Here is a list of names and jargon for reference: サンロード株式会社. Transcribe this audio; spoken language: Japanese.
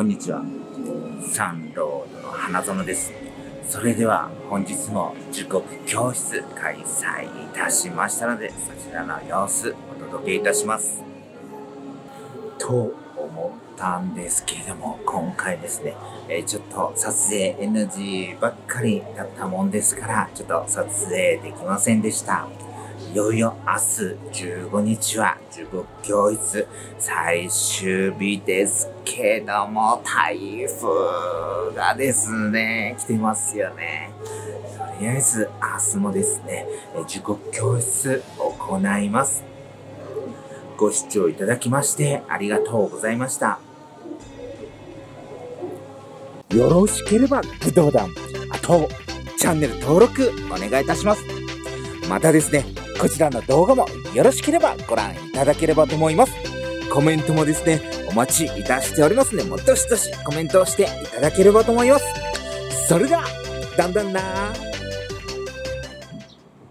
こんにちは。サンロードの花園です。それでは本日も塾教室開催いたしましたので、そちらの様子お届けいたします。と思ったんですけれども、今回ですね、ちょっと撮影 NG ばっかりだったもんですから、ちょっと撮影できませんでした。いよいよ明日15日は塾教室最終日ですけども、台風がですね、来てますよね。とりあえず明日もですね、塾教室行います。ご視聴いただきましてありがとうございました。よろしければグッドボタン、あとチャンネル登録お願いいたします。またですね、こちらの動画もよろしければご覧いただければと思います。コメントもですね、お待ちいたしておりますので、もうどしどしコメントをしていただければと思います。それでは、だんだんなー。